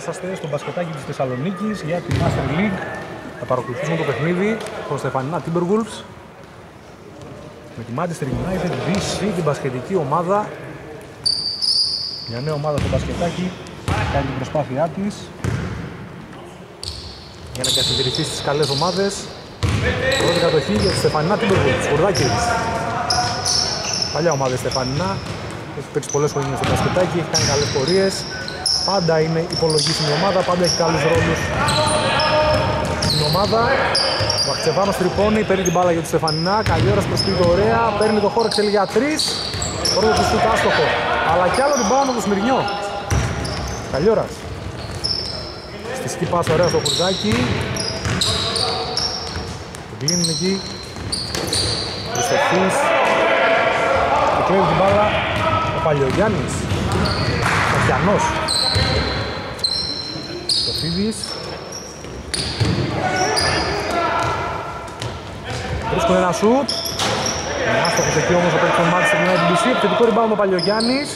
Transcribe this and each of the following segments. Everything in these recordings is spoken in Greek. είσαστε στο μπασκετάκι της Θεσσαλονίκης για τη Master League. Θα παρακολουθήσουμε το παιχνίδι των Στεφανίνα Timberwolves με τη Manchester United BC, την μπασκετική ομάδα. Μια νέα ομάδα στο μπασκετάκι κάνει την προσπάθειά της για να καθιδρυθεί στις καλές ομάδες. Πρώτη κατοχή για τη Στεφανίνα Timberwolves, σκορδάκι. Παλιά ομάδα η Στεφανίνα, έχει παίξει πολλές χρονιές στο μπασκετάκι, έχει κάνει καλές πορείες. Πάντα είναι υπολογίσιμη ομάδα, πάντα έχει καλούς ρόλους στην ομάδα. Ο Αξεβάνος τρυπώνει, παίρνει την μπάλα για τη Στεφανίνα, Καγιόρας προσπίζει ωραία, παίρνει το χώρο, εξελίγει για τρεις. Πρώτο του σουτ άστοχο, αλλά κι άλλο την μπάλα με το Σμυρνιό. Καγιόρας. Στησική πάσα ωραία στο Χουρδάκι. Κλείνουν εκεί. Χριστοφής. Και κλέβει την μπάλα ο Παλαιογιάννης. Ο Χιανός. Χριστοφίδης. Βρίσκουν ένα σουτ. Είναι άστοχος εκεί όμως ο παίκτης μάτι στην BC. Επιθετικό rebound ο Παλαιογιάννης.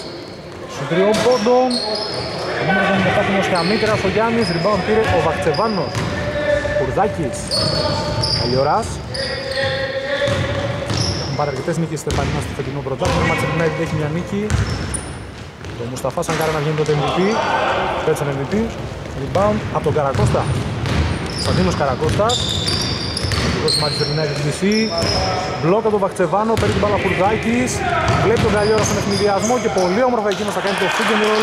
Στους 3 πόντων. Ο νούμερος είναι ο Χαμίτρας ο Γιάννης. Rebound πήρε ο Βαχτσεβάνος. Κουρδάκης. Καλλιοράς. Έχουν πάρει αρκετές νίκες στη Στεφανίνα στο φετινό πρωτάθλημα. Μάτσερ United έχει μια νίκη. Το Μουσταφά Σανκάρα να βγαίνει τότε MVP. Πέτσαν MVP. Rebound από τον Καρακώστα. Σταντίνος Καρακώστας. Εδώ στη Manchester United BC. Μπλοκ από τον Βαχτσεβάνο. Παίρνει την μπάλα Κουρδάκης. Βλέπει τον Καλλιόρα στον εθνιδιασμό και πολύ όμορφα εκείνος θα κάνει το pick and roll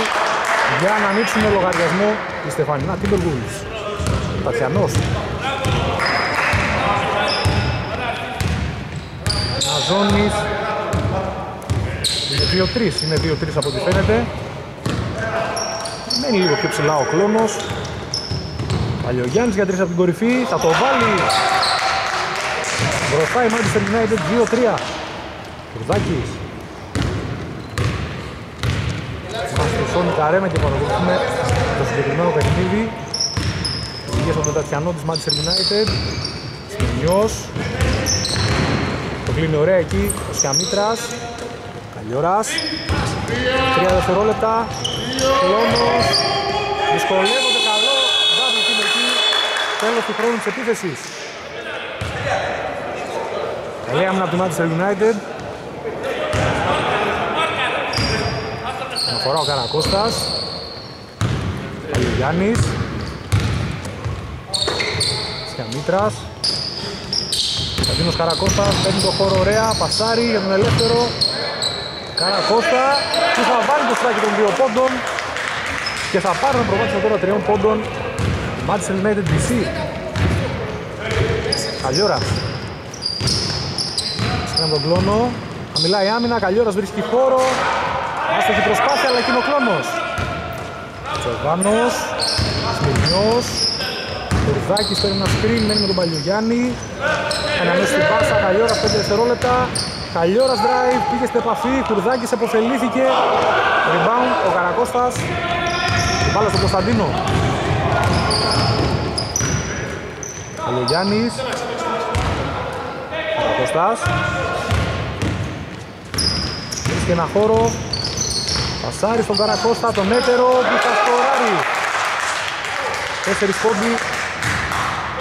για να ανοίξουν λογαριασμό τη Στεφανίνα Timberwolves. Τατιανός. Ναζόνης. Είναι 2-3, είναι 2-3 από ό,τι φαίνεται. Μένει λίγο πιο ψηλά ο κλόνος. Παλαιογιάννης για 3 από την κορυφή, θα το βάλει. Μπροστά η Manchester United 2-3. Κουρδάκης. Μας χρυσώνει τα ρέμα και παρακολουθούμε το συγκεκριμένο παιχνίδι. Βγήκε στον Τατιανό της Manchester United. Σπινιός. Το κλείνει ωραία εκεί ο Σιαμίτρας. Καλλιόρας. 3 δευτερόλεπτα. Κλόνος. Δυσκολεύονται καλό. Βάζουν την εκεί. Τέλος του χρόνου της επίθεσης. Καλή άμυνα από τη Manchester United. Αναφορά ο Καρακώστας. Καλλιογιάννης. Σιαμίτρας. Κωνσταντίνος Καρακώστας παίρνει το χώρο ωραία, πασάρι για τον ελεύθερο Καρακώστα που θα βάλει το στράκι των 2 πόντων και θα πάρει ένα προβάδισμα τώρα 3 πόντων Manchester United BC. Καλλιόρας σκρίνει τον κλόνο, χαμηλά η άμυνα, Καλλιόρας βρίσκει χώρο, άστοχη προσπάθεια αλλά εκείνο ο κλόνος. Τσοβάνος, Σμυρνιός, Κουρδάκης παίρνει ένα screen, μένει με τον Παλαιογιάννη. Αναμέσως την πάσα, Καλλιόρας 5 δευτερόλεπτα. Καλλιόρας drive, πήγε στην επαφή, Κουρδάκης επωφελήθηκε. Rebound ο Καρακώστας. Την μπάλα στον Κωνσταντίνο. Παλαιογιάννης. Καρακώστας. Βρίσκει ένα χώρο. Πασάρι στον Καρακώστα, τον έτερο που θα σκοράρει. 4 πόντοι.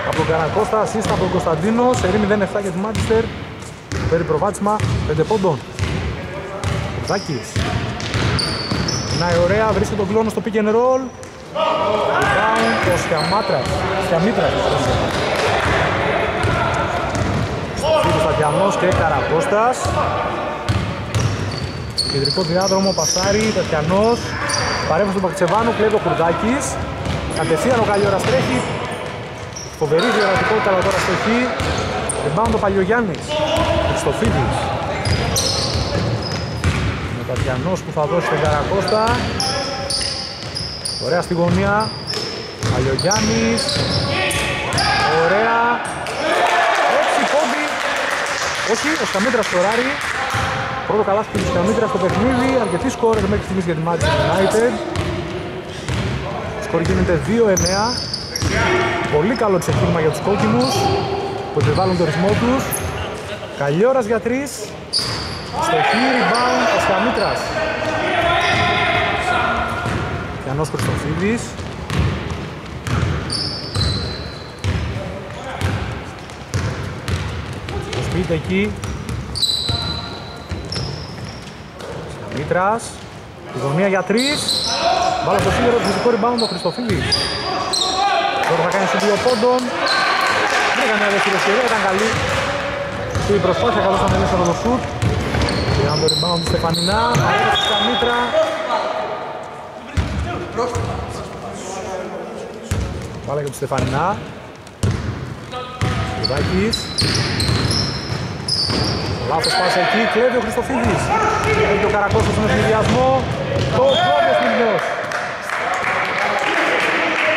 Από τον Καρακώστα, ασίστα από τον Κωνσταντίνο, σερί 0-7 για τη Manchester, παίρνει προβάτσιμα 5 πόντων. Κουρδάκης. Περνάει ωραία, βρίσκει τον κλόνο στο pick and roll. Rebound, ο Σιαμίτρας. Κωνσταντιανός και Καρακώστας. Κεντρικό διάδρομο, πασάρι, Τατιανός. Παρέμβαση του Μπαχτσεβάνου, κλέβει ο Κουρδάκης. Κατευθείαν ο Καλλιόρας τρέχει. Φοβερή διορατικότητα αλλά τώρα στο χει. Rebound ο Παλαιογιάννης. Χριστοφίδης. Με Τατιανός που θα δώσει τον Καρακώστα. Ωραία στη γωνία. Παλαιογιάννης. Ωραία. 6 πόντοι. Όχι, ο Σκαμίτρας σκοράρει. Πρώτο καλάθι του Σκαμίτρας στο παιχνίδι. Αρκετή σκόρες μέχρι στιγμής για τη Manchester United. Σκορ γίνεται 2-9. Πολύ καλό ξεκίνημα για τους κόκκινους που επιβάλλουν το ρυθμό τους. Καλλιόρας για 3. Στοχή, rebound ο Σκαμίτρας. Γιαννός Χρυστοφίδης. Μπείτε εκεί. Μήτρας, τη γωνία για τρεις. Μπάλα στο σύνδερο, φυσικό rebound ο Χριστοφίλης. Τώρα θα κάνει σου δύο πόντων. Δεν έκανε άλλη ευκαιρία, ήταν καλή. Αυτή η προσπάθεια, καλώς θα μελέσει από το σουτ. Πήραν το rebound της Στεφανινά, αρέσει στα Μήτρα. Μπάλα και από τη Στεφανινά. Λουδάκης. Λάθος πάσα εκεί, κλέβει ο Χριστοφίδης. Έχει ο Καρακώσος στον εθνιδιασμό. Το πρώτο Σμυρνιός.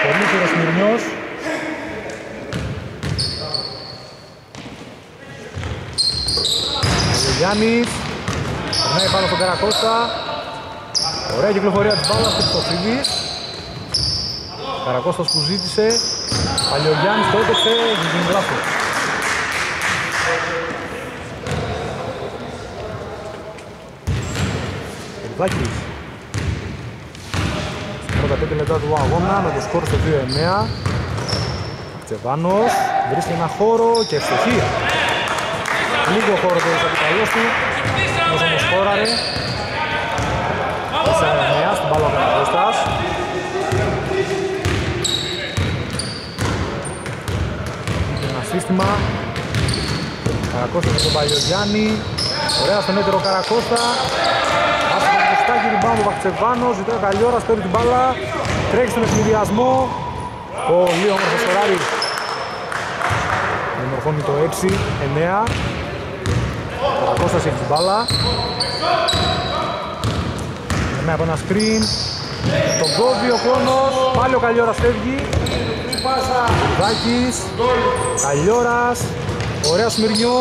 Πολύ κύριο Σμυρνιός. Ο Γιάννης. Περνάει πάνω στον Καρακώστα. Ωραία κυκλοφορία της μπάλας, Χριστοφίδης. Καρακώστας που ζήτησε. Παλιογιάννης το έπαιξε, γίνει λάθος. Λουδάκης. Στην πρώτα 5 λεπτά του αγώνα με το σκορ στο 2-9. Τσεβάνος βρίσκει ένα χώρο και ευτυχία. Λίγο χώρο το καπιταλός του, όμως όμως χώραρε. 4-9 στην μπάλα Καρακώστας. Ένα σύστημα. Καρακώστα με τον Παλιογιάννη. Ωραία στον έτερο Καρακώστα. Στάκι την μπάλα ο Βαχτσεβάνος, ζητάει καλή ώρα, στέλνει την μπάλα, τρέχει στον εθνιδιασμό. Πολύ όμορφος Σοράρης. Δημορφώνει το 6-9. Καρακώστας έχει την μπάλα. Περνάει από ένα screen. Τον κόβει ο Κόνος, πάλι ο Καλλιόρας φεύγει. Βάκης, Καλλιόρας, ωραία Σμυρνιό.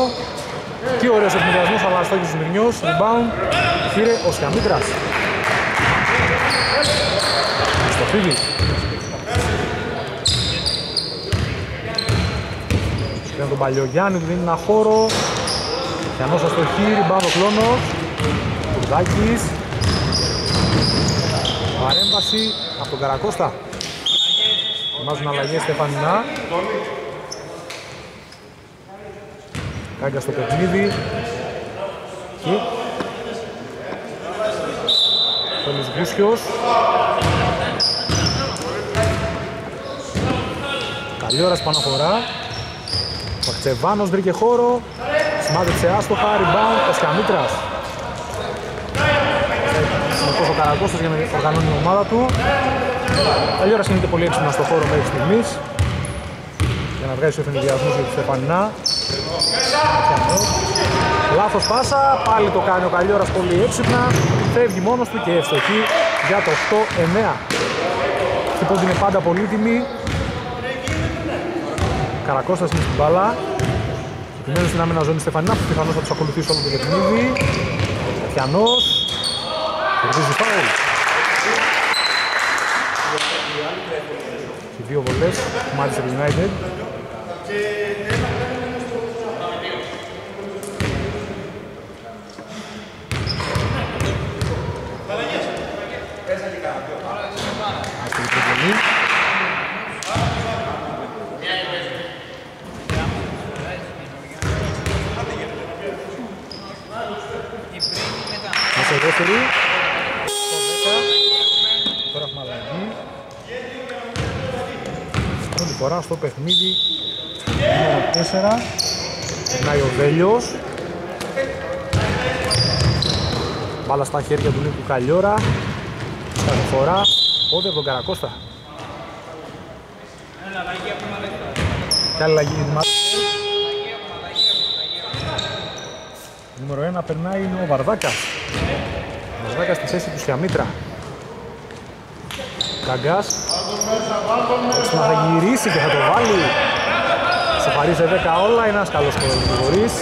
Τι ωραίος εθνιδιασμός, αλλά στάκι του Σμυρνιός, rebound. Πήρε ο Σκιαμίτρας. Στο φύγει. Πήραν τον Παλιογιάννη που δίνει ένα χώρο. Γιαννώσα στο χείρι, μπάνω κλόνος. Κουρδάκης. Παρέμβαση από τον Καρακώστα. Θυμάζουν αλλαγές Στεφανινά. Κάγκια στο παιχνίδι. Θέλεις Βούσιος. Καλή ώρα σπαναφορά. Ο Χτσεβάνος βρήκε χώρο. Σημάδεψε άστοχα, rebound, ο Σκιαμίτρας. Συνεχώς ο Καρακώστας για να οργανώνει η ομάδα του. Καλή ώρα κινείται πολύ έξυπνα στο χώρο μέχρι στιγμής. Για να βγάζει ο εθνιδιασμός για τη Στεφανινά. Λάθος πάσα, πάλι το κάνει ο Καλλιόρας πολύ έξυπνα. Φεύγει μόνος του και ευστοχή για το 8-9. Αυτή πόντι είναι πάντα πολύτιμη. Καρακώστας είναι στην μπάλα. Επιμένει στην άμυνα ζώνη Στεφανίνα που πιθανώς θα τους ακολουθήσει όλο το παιχνίδι. Πιανός. Κερδίζει φάουλ. Και δύο βολές, Manchester United. Στο παιχνίδι 4 περνάει ο Βέλιος. Μπάλα στα χέρια του Νίκου Καλλιόρα. Κάθε φορά πότε από τον Καρακώστα. Κι άλλη αλλαγή. Νούμερο 1 περνάει ο Βαρδάκας. Ο Βαρδάκας στη θέση του Σιαμίτρα. Καγκάς. Θα γυρίσει και θα το βάλει. Σε παρεί σε 10 όλα, είναι ένας καλός χωρίς.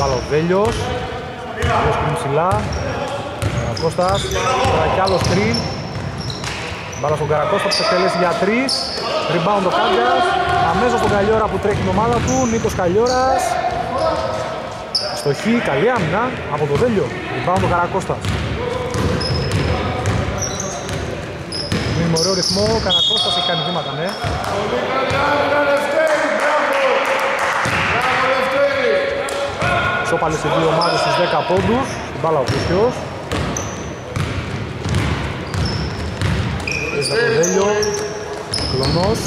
Καλοβέλιος. Βέλιος πριν ψηλά. Καρακώστας. Τώρα κι άλλο screen. Μπάλα στον Καρακώστα που θα εκτελέσει για 3. Rebound ο Κάγκας. Αμέσως τον Καλλιόρα που τρέχει την ομάδα του. Νίκος Καλλιόρας. Στοχή, καλή άμυνα από το Βέλιο. Rebound ο Καρακώστας. Ωραίο ρυθμό, ο Καρακώστας έχει κάνει βήματα, ναι. πάλι σε δύο ομάδες στους 10 πόντους. Την μπάλα ο Κουσιος. Ρίζα το Δέλιο. Κλονός.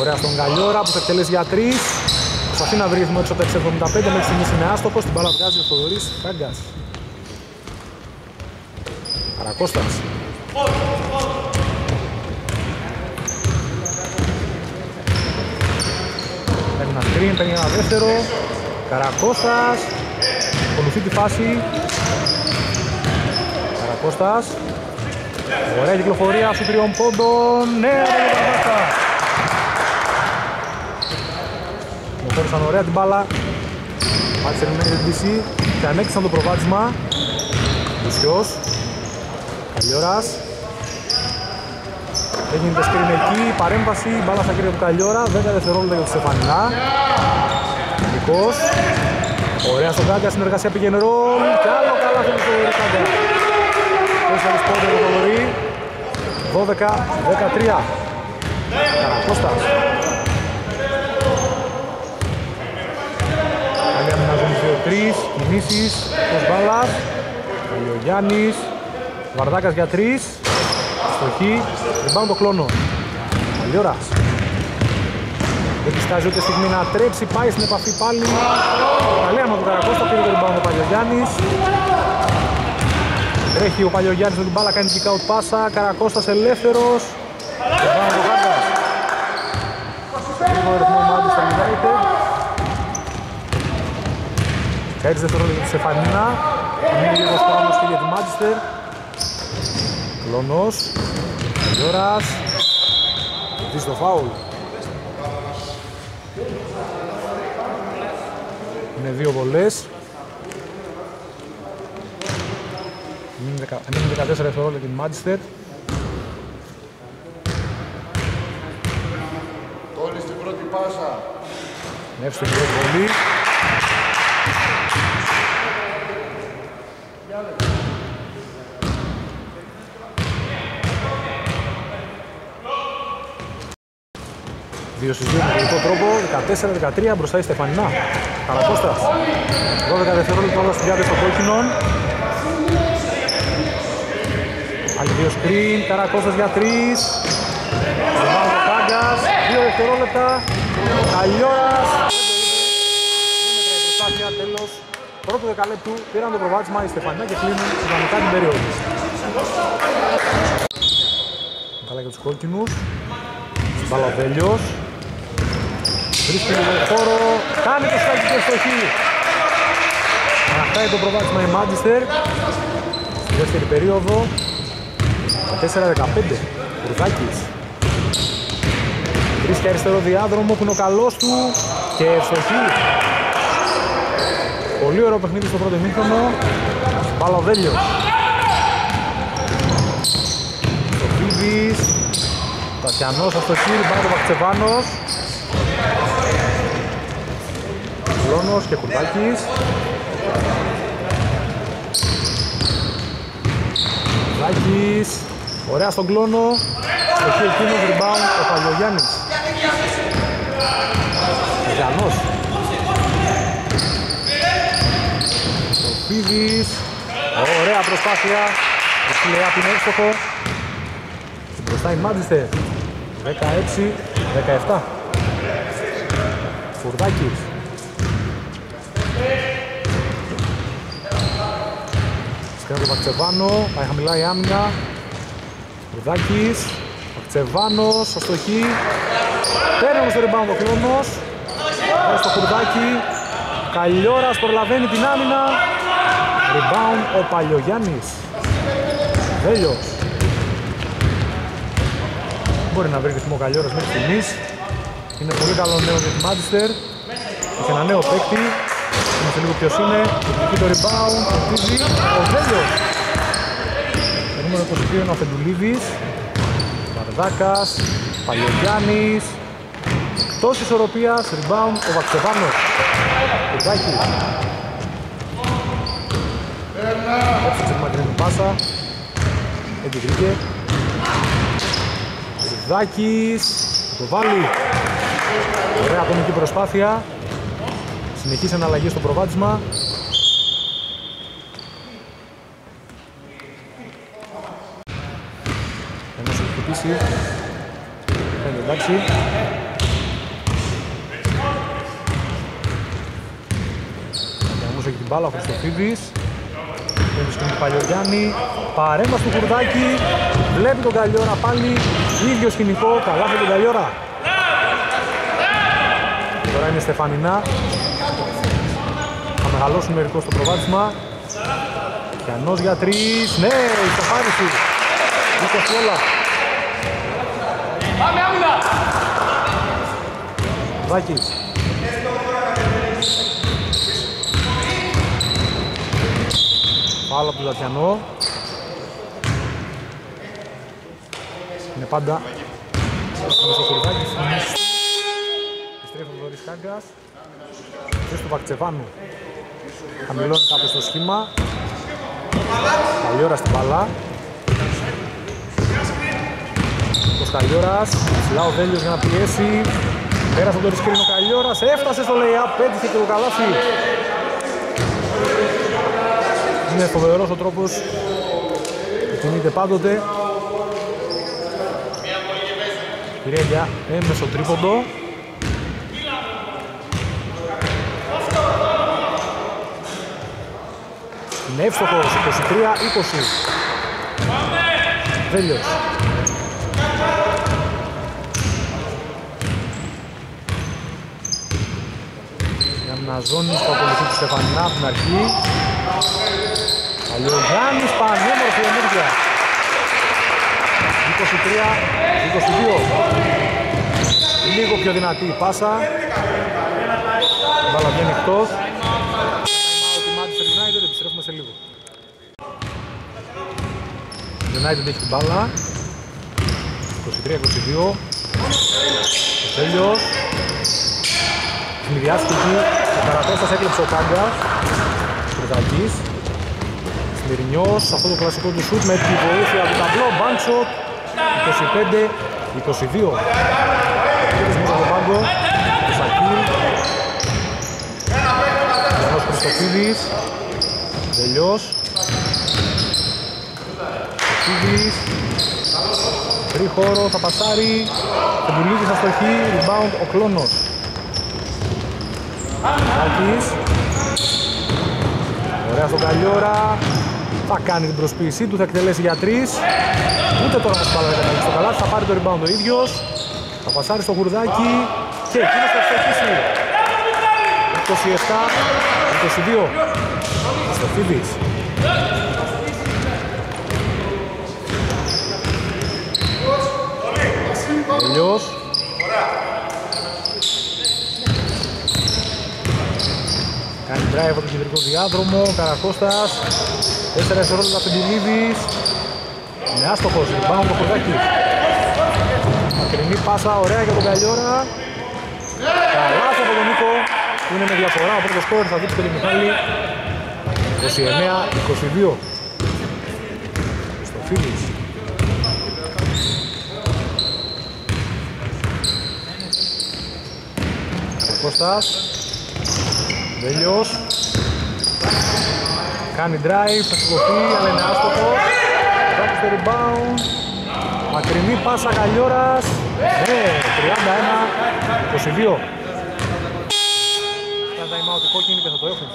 Ωραία στον Γαλιόρα που θα εκτελέσει για 3. Προσπαθεί να βρει ρυθμό έξω από τα 75, μέχρι στιγμής είναι άστοχος. Την μπάλα βγάζει ο Θοδωρής Φάγκας. Καρακώστας. Παίρνει ένα screen, παίρνει ένα δεύτερο. Καρακώστας. Ακολουθεί τη φάση. Καρακώστας. Ωραία κυκλοφορία σου 3 πόντων. Ναι, ρε Καρακώστας. Μοχώρησαν ωραία την μπάλα. Manchester United BC. Και ανέκτησαν το προβάδισμα. Δουσιός. Καλλιόρας. Δεν γίνεται σκριν εκεί, παρέμβαση, μπάλα στα κύρια του Καλλιόρα, 10 δευτερόλεπτα για τη Στεφανινά. Νικός. Ωραία στον Κάγκα, συνεργασία πήγαινε ρόλ. Κι άλλο καλά θέλει το Ρικάντα. 4 πόντες το Θοδωρή. 12-13. Καρακώστας. Άλλη αμυνάζουν 2-3, κινήσεις, στους μπάλας. Καλλιογιάννης. Βαρδάκας για 3. Στοχή, ριμπάουν το κλόνο. Καλλιόρας. Δεν διστάζει ούτε στιγμή να τρέψει, πάει στην επαφή πάλι. Καλή άμα του Καρακώστα, πήρε το ριμπάουν ο Παλιογιάννης. Τρέχει ο Παλιογιάννης με την μπάλα, κάνει kick out πάσα. Καρακώστας ελεύθερος. Ριμπάουν το Γάμπας. Λίγο ρυθμό μάντου στα λιγάριτε. Και έτσι δευτερόλεπτα τη Στεφανίνα. Μείνει λίγος χρόνος και για τη Manchester. Κλονός, Καλλιόρας, δεις το φάουλ. Είναι δύο βολές. Είναι 14 δευτερόλεπτα την Manchester. Τόλις την πρώτη πάσα. Νεύσε την πρώτη βολή. Δύο στις δύο με τελικό τρόπο, 14-13 μπροστά η Στεφανινά. Καρακώστας, 12 δευτερόλεπτα όλα στις διάδες των κόκκινων. Άλλοι δύο σκριν, Καρακώστας για 3. Ριμπάουν ο Φάγκας, 2 δευτερόλεπτα. Καλλιόρας. Μέτρα η προσπάθεια, τέλος. Πρώτο δεκαλέπτου πήραν το προβάδισμα η Στεφανινά και κλείνουν συνδρομικά την περίοδο. Καλά για τους κόκκινους. Μπάλα ο Δέλιος. Βρίσκει τον χώρο, κάνει το σκάκι και στοχή. Ανακτάει το προβάδισμα η Manchester. Στη δεύτερη περίοδο 4-15. Κουρδάκης. Βρίσκει αριστερό διάδρομο που είναι ο καλός του και στοχή. Πολύ ωραίο παιχνίδι στο πρώτο ημίχρονο. Μπάλα ο Δέλιος. Το Φίδης. Τασιανός στο χείρι, πάνω το Βαχτσεβάνος. Λόνος και Κουρδάκης. Κουρδάκης, ωραία στον κλόνο. Εκεί εκείνος, rebound, ο Παλιογιάννης. Τασιανός. Ο Φίδης, ωραία προσπάθεια. Ο Φιλεά την έξοχο. Μπροστά η Manchester. 16-17. Κουρδάκης. Σκρίνει τον Βαχτσεβάνο, πάει χαμηλά η άμυνα. Κουρδάκης, Βαχτσεβάνος, αστοχή. Παίρνει όμως το rebound ο Κλόνος. Πάει στο Κουρδάκι. Καλλιόρας προλαβαίνει την άμυνα. Rebound ο Παλιογιάννης. Τέλειος. Μπορεί να βρει ρυθμό Καλλιόρας μέχρι στιγμής. Είναι πολύ καλό νέο για τη Manchester. Έχει ένα νέο παίκτη. Είμαστε λίγο ποιος είναι. Εκεί το rebound, το Φίδι, ο Δέλιος. Το νούμερο 22 είναι ο Φεντουλίδης. Βαρδάκας, Παλιογιάννης. Εκτός ισορροπίας, rebound, ο Βαξεβάνος. Κουρδάκης. Έψαξε τη μακρινή πάσα. Έτσι βρήκε. Κουρδάκης, το βάλει. Ωραία ακόμη προσπάθεια. Συνεχείς αναλλαγές στο προβάδισμα. Ένας έχει χτυπήσει. Φαίνεται εντάξει. Καναμούσα και την μπάλα, ο Χριστοφίδης. Βρίσκουν τον Παλιωγιάννη. Παρέμβαση του Χουρδάκη. Βλέπει τον Καλλιόρα πάλι. Ίδιο σκηνικό, καλά τον Καλλιόρα. Τώρα είναι Στεφανινά. Θα μεγαλώσουν μερικό στο προβάδισμα. Γιαννός για τρεις. Ναι, η στεφάνιση. Δίκος όλα. Πάμε άμυνα. Βάκης. Πάλα από τον Τατιανό. Είναι πάντα Μεσοχουρδάκης. Κάγκας, ποιος του Πακτσεβάνου, χαμηλώνει κάποιος το σχήμα, Καλλιόρας την μπαλά, ο Καλλιόρας, ψηλά ο Δέλιος για να πιέσει, πέρασε τον ρισκρίνο Καλλιόρας, έφτασε στο lay-up, πέτυχε και το καλάθι. Είναι φοβερός ο τρόπος που κινείται πάντοτε. Κυρία για έμμεσο τρίποντο. Είναι εύστοχος, 23-20. Βέλιος. Η αμναζόνη που ακολουθεί τη Στεφανινά από την αρχή. Παλιογιάννης, πανέμορφη ενέργεια. 23-22. Λίγο πιο δυνατή η πάσα. Μπάλα βγαίνει εκτός. Επιστρέφουμε σε λίγο. United έχει την μπάλα. 23-22. Τέλειος. Στην διάσκεψη ο Καρατώστας έκλεψε ο Κάγκας. Κρυδακής. Σμυρνιός. Αυτό το κλασικό του σουτ με τη βοήθεια του ταμπλό. Μπάντσο. 25-22. Κρυδισμός από τον Πάγκο. Κρυδακή. Γιαννός Χριστοφίδης. Τελειός. Φίδης. Βρει χώρο, θα πασάρει. Κοντουλίδης αστοχή, rebound ο Κλόνος. Άκης. Ωραία στον Καλλιόρα. Θα κάνει την προσποίησή του, θα εκτελέσει για τρεις. Ούτε τώρα μας πάλι καταλήγει στο καλάθι, θα πάρει το rebound ο ίδιος. Θα πασάρει στο Γουρδάκι και εκείνος θα εξοχίσει. 27-22. Στοφίδης. Τελειός. Κάνει drive από τον κεντρικό διάδρομο. Καρακώστας. 4 ευρώτητα Πεντινίδης. Είναι άστοχος. Πάνω από το Χορδάκι. Μακρινή πάσα. Ωραία για τον Καλλιόρα. Καλάς από τον Νίκο. Που είναι με διαφορά. Ο πρώτος σκορ θα δείξει τον Μιχάλη. 29-22. Στο Φίλης. Κώστας. Βέλιος. Κάνει drive, θα σκοπεί, αλλά είναι άστοχο. Βάζει το rebound. Μακρινή πάσα Καλλιόρας. Ναι, 31-22. Κάνε τα ημάω την κόκκινη και θα το έχουμε.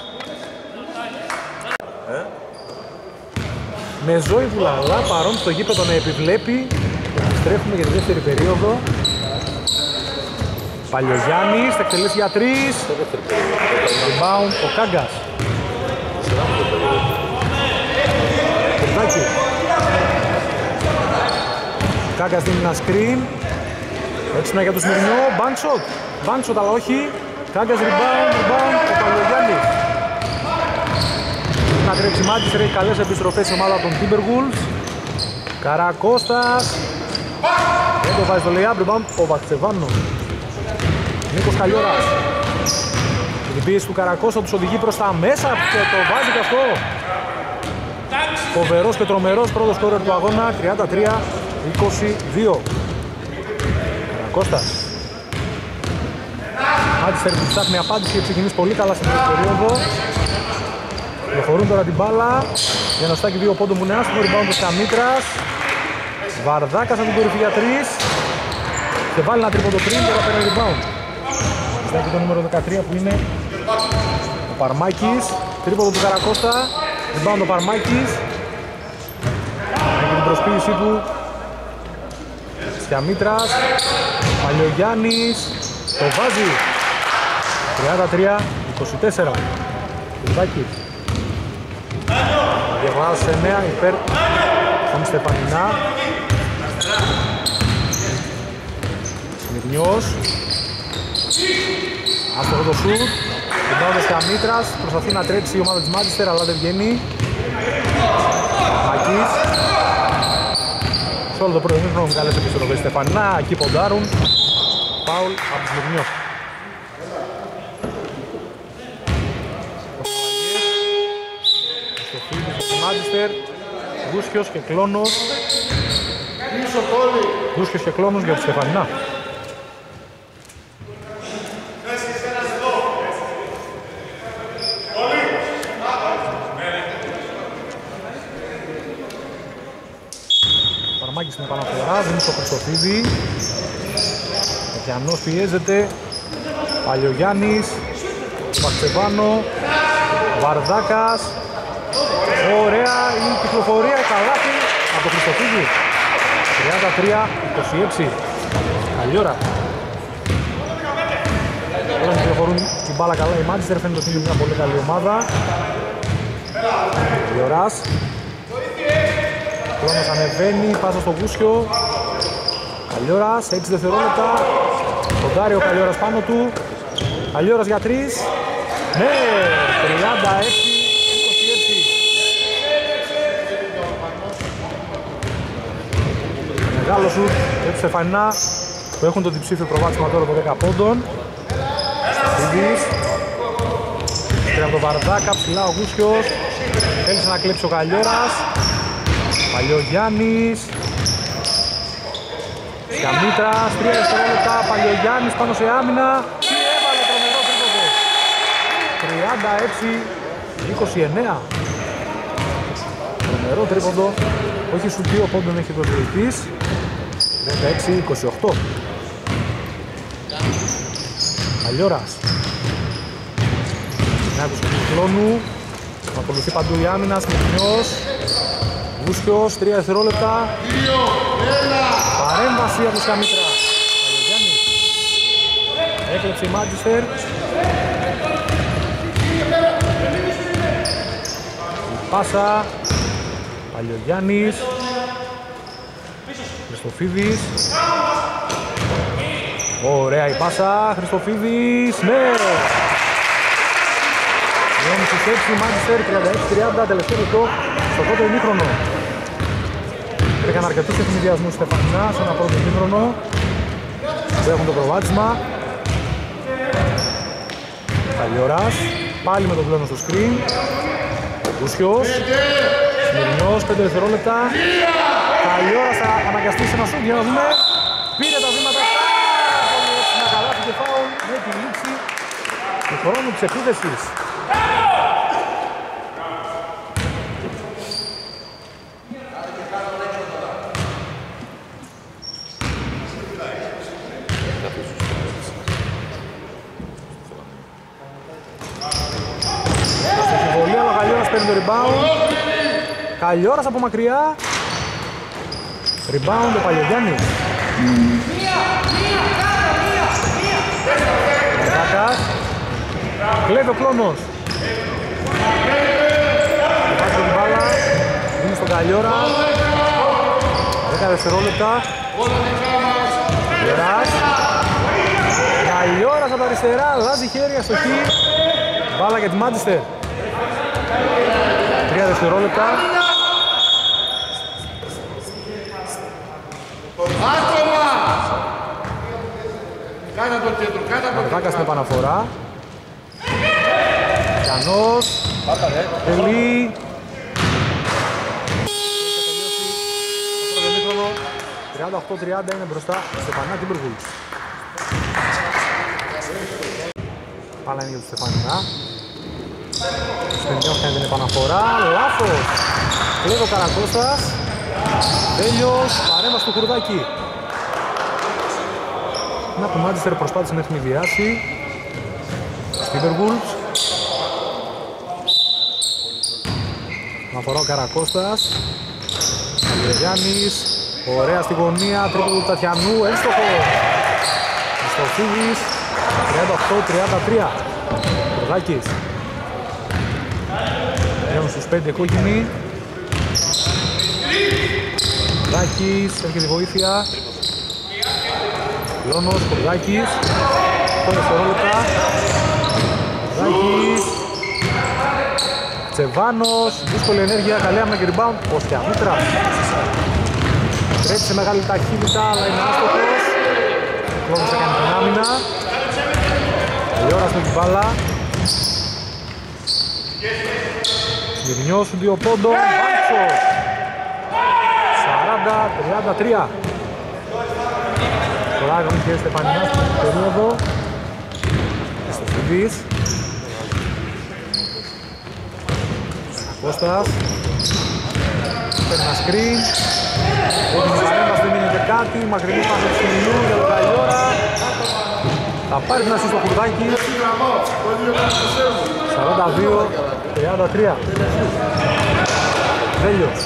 Με ζωή βουλαλά παρόν στο γήπεδο να επιβλέπει. Επιστρέφουμε για τη δεύτερη περίοδο. Παλιογιάννης, θα εκτελέσει για τρεις. Rebound ο Κάγκας. Κουρδάκι. Ο Κάγκας δίνει ένα screen. Έξυπνα για το Σμυρνιό, bank shot. Bank shot αλλά όχι. Κάγκας rebound ο Παλιογιάννης. Να τρέξει Manchester, έχει καλές επιστροφές η ομάδα των Timberwolves. Καρακώστας. Δεν το βάζει το lay-up, rebound ο Βατσεβάνος. Νίκος Καλλιόρας. Την πίεση του Καρακώστα τους οδηγεί προς τα μέσα και το βάζει και αυτό. Φοβερός και τρομερός πρώτος σκόρερ του αγώνα, 33-22. Καρακώστας. Manchester που ψάχνει απάντηση και ξεκινήσει πολύ καλά στην πρώτη περίοδο. Προχωρούν τώρα την μπάλα. Για να στάκι δύο πόντο που είναι άσχημο. Rebound του Καμίτρας. Βαρδάκας από την κορυφή για 3. Και βάλει ένα τρίποντο πριν και θα παίρνει rebound. Στάκι το νούμερο 13 που είναι ο Παρμάκης. Τρίποντο του Καρακώστα. Rebound ο Παρμάκης. Έχει την προσποίησή του. Καμίτρας, Παλιογιάννης, το βάζει, 33-24, Κουρδάκης, διαβάζει σε 9 υπέρ τον Στεφανινά, Σμυρνιός, άστοχο το σουτ, εντάδος Καμίτρας, προσπαθεί να τρέξει η ομάδα της Manchester αλλά δεν βγαίνει, Μακής, όλο το πρώτο μήνυμα με καλές επιστροφές Στεφανά, εκεί ποντάρουν φάουλ από τους Λιγνιός. Στο φίλιο του Manchester, Γκούσιος και Κλόνος. Γκούσιος και Κλόνος για τους Στεφανά. Στην επαναφορά, δίνει στο Χρυστοφίδη. Ο Γιαννός πιέζεται. Παλιογιάννης, Παξεβάνο, Βαρδάκας. Ωραία η κυκλοφορία, καλάθι από το Χρυστοφίδη. 33-26. Καλή ώρα. Όλα κυκλοφορούν την μπάλα καλά. Η Manchester φαίνεται ότι είναι μια πολύ καλή ομάδα. Γιοράς. Ο Κλόνος ανεβαίνει, πάσα στο Βούσιο. Καλλιόρας, 6 δευτερόλεπτα. Κοντάρει ο Καλλιόρας πάνω του. Καλλιόρας για 3. Ναι, 36-26. Μεγάλο σουτ για τους Στεφανινά που έχουν το διψήφιο προβάδισμα τώρα από 10 πόντων. Σταφίδης. Πήρε από τον Βαρδάκα, ψηλά ο Βούσιος. Θέλησε να κλέψει ο Καλλιόρας. Παλιογιάννης, Καμίτρας, 3 δευτερόλεπτα, Παλιογιάννης πάνω σε άμυνα και έβαλε τρομερό τρίποντο. 36-29. Τρομερό τρίποντο, όχι σου 2 πόντων έχει το διαιτητής. 16-28. Παλιόρας. Νάκος του Κλόνου, ακολουθεί παντού η άμυνα, Σμυρνιός. Βούσιος, 3 δευτερόλεπτα. Παρέμβαση από τους Καμίτρα. Παλιογιάννης. Έκλεψε η Manchester. Πάσα. Παλιογιάννης. Χριστοφίδης. Ωραία η πάσα. Χριστοφίδης. Ναι. Βγαίνει στους 6 η Manchester. 36-30. Τελευταίο λεπτό. Στο πρώτο ημίχρονο βρήκαν αρκετούς εθνιδιασμούς Στεφανινά σε ένα πρώτο ημίχρονο που έχουν το προβάδισμα. Καλλιόρας πάλι με τον πλέον στο screen. Βούσιος, Σμυρνιός, 5 δευτερόλεπτα. Καλλιόρας θα αναγκαστεί σε ένα σουτ για να δούμε. Πήρε τα βήματα αυτά. Να καλάθει και φάουλ με τη λήξη του χρόνου της επίθεσης. Καλλιόρας από μακριά. Rebound ο Παλιογιάννης. Βαρδάκας. Κλέβει ο Κλόνος. Βάζει την μπάλα. Δίνει στον Καλλιόρα. 10 δευτερόλεπτα. Καλλιόρας από αριστερά. Βάζει χέρια στο χι. Μπάλα για τη Manchester. 3 δευτερόλεπτα. Άτομα! Κάτα από το κέντρο, κάτα από το κέντρο. Βαρδάκα στην επαναφορά. Κανός. Τελεί. Το μήχρονο. 38-30 είναι μπροστά. Στεφανά Timberwolves. Πάλα είναι για τη Στεφανίνα. Στεφανίνα κάνει την επαναφορά. Λάθος. Λίγο Καρακώστας. Τέλειος. Παρέμβαση του Χουρδάκη. Να του Manchester προσπάθησε να εθνιδιάσει. Timberwolves. Αναφορά ο Καρακώστας. Αγγελιάνης. Ωραία στη γωνία. Τρόπο του Τατιανού. Έστοχο. Μισθοφύγης. 38-33. Κορδάκης. Έχουν στους 5 κόκκινοι. Κορδάκης. Έρχεται βοήθεια. Λόνος. Κορδάκης. Κόλλος ορόλουκα. Κορδάκης. Τσεβάνος. Δύσκολη ενέργεια. Καλή άμυνα και rebound. Ο Στεαμήτρας. Τρέψε μεγάλη ταχύτητα, αλλά είναι άστοχος. Λόνος θα κάνει την άμυνα. Καλή ώρα στον Κιβάλα. Γυρνιός, δύο πόντων, Μάντσος. 40-33. Κοράγων και Στεφανινάς στην περίοδο. Εστοφίδης. Κώστας. Παίρνει ένα σκριν. Όταν η παρέμβαση δεν μείνεται κάτι, μακρινή πάση του Σιμινού για την καλή ώρα. Θα πάρει την ασύστο Χουρδάκη. 42-33. Τέλειος.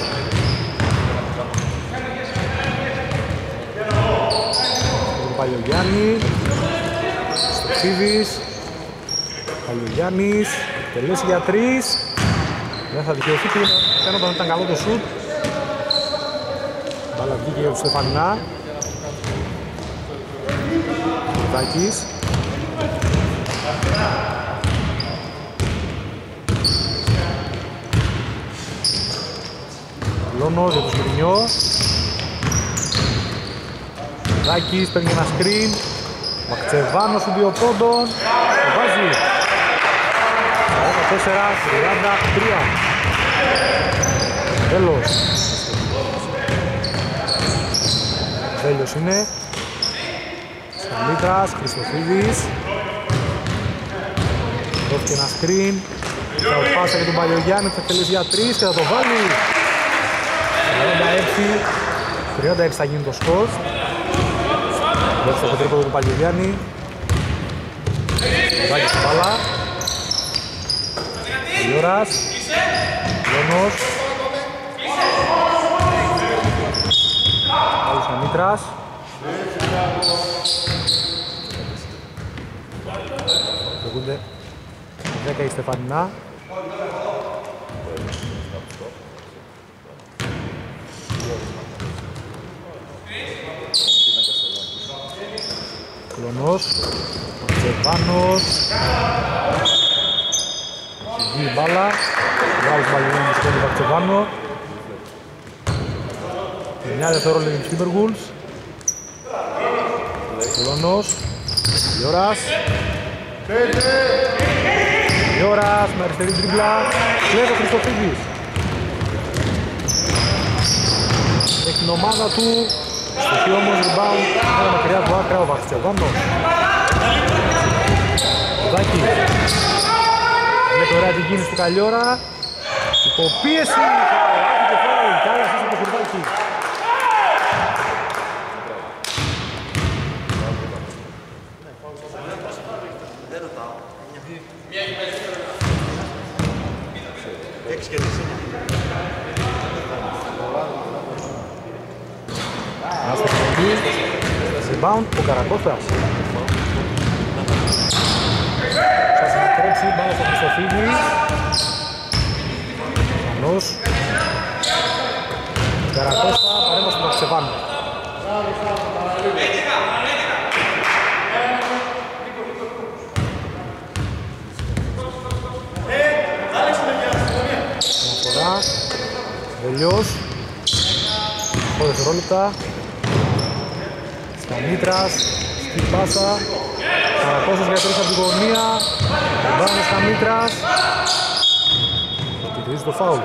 Παλιογιάννη. Στοξίδης. Παλιογιάννης. Τελείωσε για 3. Δεν θα δικαιωθεί. Φαίνονταν ήταν καλό το σουτ. Μπάλα βγήκε για τον Στεφανινά. Χουρδάκης. Λόνος για τον Σμυρνιό. Χουρδάκης παίρνει ένα σκριν. Μαχτσεβάνος του δύο πόντων. Το βάζει. 44-33. Τέλος. Τέλος είναι. Σταμήτρας, Χριστοφίδης. Δώθηκε ένα σκριν. Θα πάσα για τον Παλιογιάννη, θα τελειώσει για 3 και θα το βάλει. 36 θα γίνει το σκορ. Βλέπετε το τρίποντο του Παλιογιάννη. Βάζει την μπάλα. Τελειώρας. Λόνος. Άλλος Αμήτρας. Φεγούνται 10 η Στεφανινά. Κλονός, Τσεβάνος. Βγει η μπάλα. Βγάζει Παλιογιάννη στο κόντου Βαρτσεβάνο. 9 δευτερόλεπτα για τους Timberwolves. Κλονός, Γιώρας. Γιώρας με αριστερή τριμπλά. Κλέβει ο Χριστοφίδης. Έχει την ομάδα του. Στοχή όμως rebound, πέρα μακριά του άκρα, ο Βαρτσεβάνος. Κουδάκι. Βλέπει ωραία την κίνηση του Καλλιόρα. Υποπίεση. Άκου και φάουλ. Κι άλλα σύστημα το Κουδάκι. Rebound ο Καρακώστας. Θα συνατρέψει μπάλα στο Χριστοφίδη. Ανός. Καρακώστα παρέμβαση του Βαρτσεβάνου. Αναφορά. Βελιός. 8 δευτερόλεπτα. Σταμήτρας, στην πάσα, Καρακώστας για 3 από την γωνία, μπάνει Σταμήτρας, επιτρίζει το φάουλ.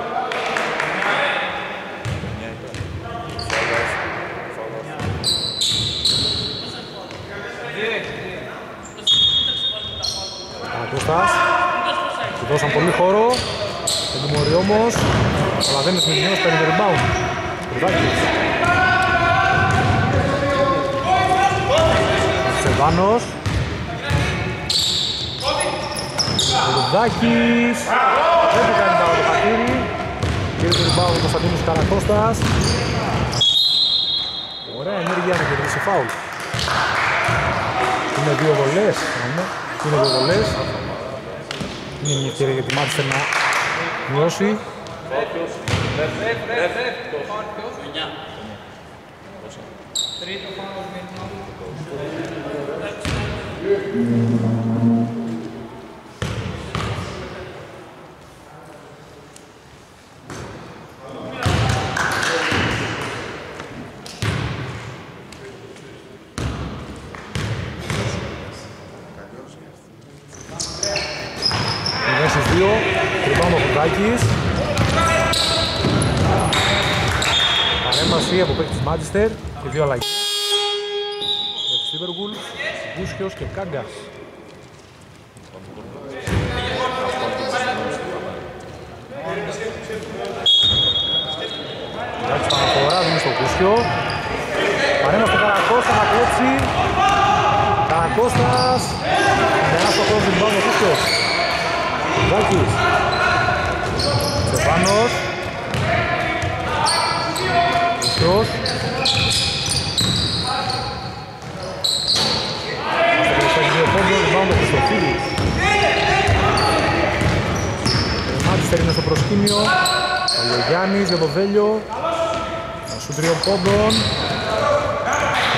Σάς. Του δώσαν πολύ χώρο. Δεν τιμωρεί όμως. Αλλά δεν είναι συνεχισμένος, παίρνει το rebound. Κουρδάκης. Σεβάνος. Κουρδάκης. Δεν το κάνει πάρα το χατήρι. Πήρε το rebound ο Κωνσταντίνος Καρακώστας. Ωραία ενέργεια να κερδίσει φάουλ. Είναι δύο βολές. Είναι δύο βολές. Είναι μια ευκαιρία για τη Manchester να μειώσει. Παρέμβαση από παίκτης Manchester και δύο αλλαγές για τους Timberwolves, Μπούσιος και Κάγκας. Εντάξει, παραφορά δίνει στο Μπούσιο. Παρέμβαση στον Καρακώστα να κλέψει. Καρακώστας και ένας ο χρόνος διμπάνω ο Μπούσιος. Μπουσιάκης. Στεφάνος. Μπουσιος. Έχει δύο πόντους, ριμπάουντ ο Χριστοφίδης. Manchester είναι στο προσκήνιο. Παγιογιάννης για το Βέλιο. Σου τριών πόντων.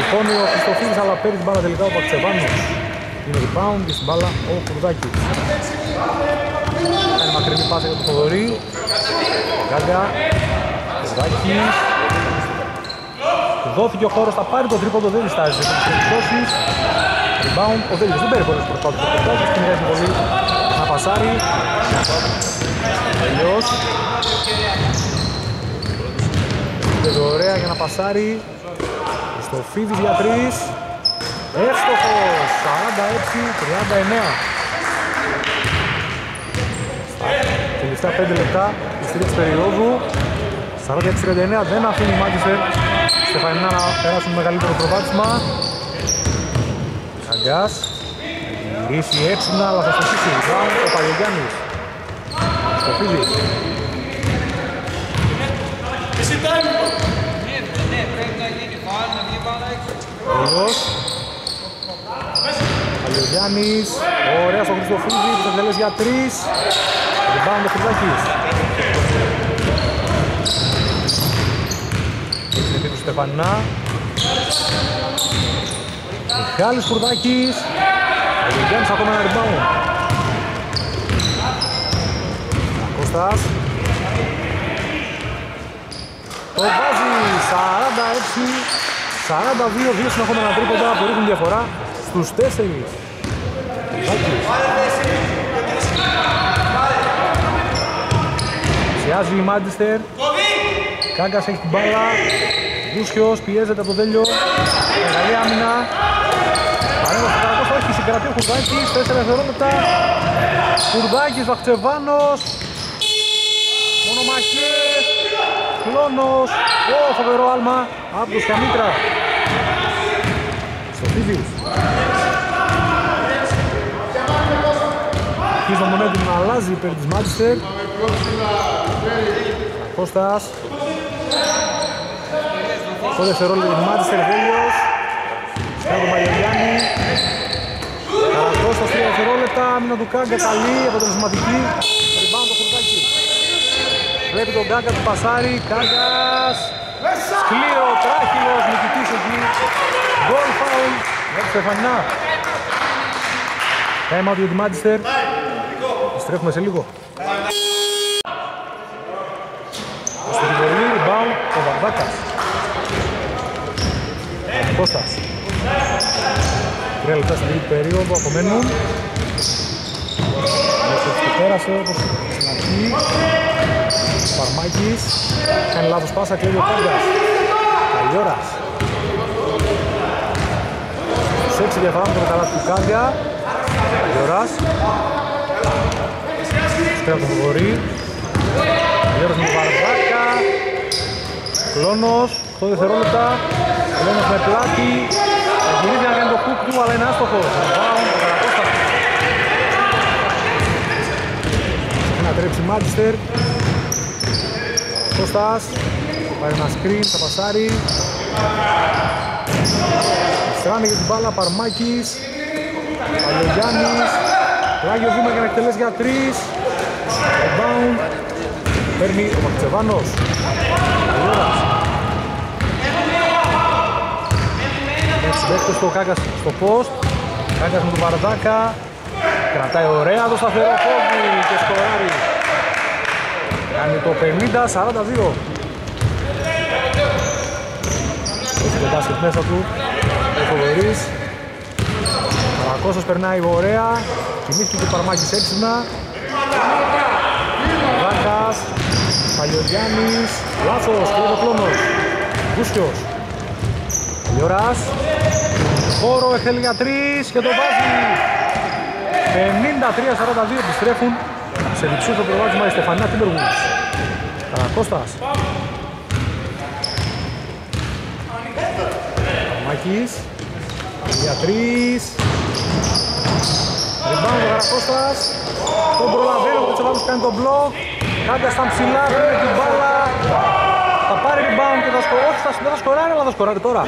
Λοιπόν ο Χριστοφίδης, αλλά παίρνει την μπάλα τελικά ο Παξεβάνος. Είναι ριμπάουντ και στην μπάλα ο Κουρδάκης. Κάνει μακρινή πάσα για τον Θοδωρή. Γκάγκα. Κουρδάκης. Δόθηκε ο χώρος, θα πάρει το τρίποντο, δεν διστάζει στις περιπτώσεις. Rebound, ο Δέλιος δεν παίρνει πολλές προσπάθειες στο περιπτώσεις, την ρέχνει πολύ να πασάρει. Δέλιος. Δέλιος ωραία για να πασάρει. Στο Φίδης για 3. Εύστοχος, 46-39. Τελευταία 5 λεπτά, η στήριξη περίοδου. 46-39, δεν αφήνει η Manchester Στεφανίνα να περάσουν μεγαλύτερο προβάδισμα. Χαγκάς, γυρίσει έξυπνα, αλλά θα σωσίσει ο Παγιογιάννης. Στο Φίδης. Λίγος. Παγιογιάννης, ωραίος ο Χριστοφίδη, που θα τελέσει για 3. Ριμπάουντ ο Χρυδάκης. Στεφανινά. Μιχάλης Κουρδάκης. Γιάννης ακόμα ένα rebound. Κώστας. Το βάζει 46-42. Δύο συνεχόμενα τρίποντα που ρίχνουν διαφορά στους 4. Σιάζει η Manchester. Κάγκας έχει την μπάλα. Μπούσιος πιέζεται από το Δέλιο. Καλή άμυνα. Παρέμβαση του Καρακώστα, όχι, συγκρατεί ο Κουρδάκης. 4 δευτερόλεπτα. Κουρδάκης, Βαχτσεβάνος. Μονομαχίες. Κλόνος. Ω, φοβερό άλμα από το Σκαμίτρα. Στοφίδης. Αρχίζει το μονέτου να αλλάζει υπέρ της Manchester. Κώστας. Στο δευτερόλεπτο για τη Manchester Βέλιος. Σκάβο Μαγιαγιάννη. Καρακώστας 3 δευτερόλεπτα. Άμυνα του Κάγκα καλή, αποτελεσματική. Ριμπάουντ το Κουρδάκη. Βλέπει τον Κάγκα του πασάρι. Κάγκας. Σκλήρο, τράχυλος, νικητής εκεί. Γκολ φάουλ για τη Στεφανινά. Time out για τη Manchester. Στρέφουμε σε λίγο. Στην κυβερνή, ριμπάουντ ο Βαρδάκας. Κώστας. 3 λεπτά στην τρίτη περίοδο απομένουν. Μεσοτσου πέρασε όπως στην αρχή. Παρμάκης. Κάνει λάθος πάσα, κλέβει ο Κάγκας. Καλλιόρας. Στους 6 διαφορά με τον καλάθι του Κάγκα. Καλλιόρας. Στέλνω τον Γορή. Γιώργος με τον Βαρβάκα. Κλόνος, 8 δευτερόλεπτα. Κλόνος με πλάτη. Γυρίζει να κάνει το κουκ του, αλλά είναι άστοχος. Να τρέψει Manchester. Κώστας, πάρει ένα screen, θα πασάρει. Στράνε για την μπάλα, Παρμάκης. Παλαιογιάννης. Πλάγιο βήμα για να εκτελέσει για 3. Rebound. Παίρνει ο Μαχτσεβάνος. Παίκτος στο Κάγκας στο post. Κάγκας με τον Παρδάκα. Κρατάει ωραία το σταθερό κόβι και σκοράρει. Κάνει το 50-42. Έχει τον μπάσκετ μέσα του. Ο Φοβερής. Παρακόσος περνάει ωραία. Κινήθηκε και ο Παρμάκης έξυπνα. Βάκας. Παλιοδιάννης. Λάθος. Κύριε το κλόνος. Βούσκιος. Λιωράς. Χώρο εκτελεί για 3 και το βάζει. 53-42 επιστρέφουν σε διψούν το προβάδισμα η Στεφανίνα Timberwolves. Καρακώστας. Μάκης. Για 3. Ριμπάουν ο Καρακώστας. Τον προλαβαίνει ο Κοτσεβάνος κάνει τον μπλοκ. Κάντια στα ψηλά, πήρε την μπάλα. Θα πάρει ριμπάουν και θα σκοράρει. Όχι, δεν θα σκοράρει, αλλά θα σκοράρει τώρα.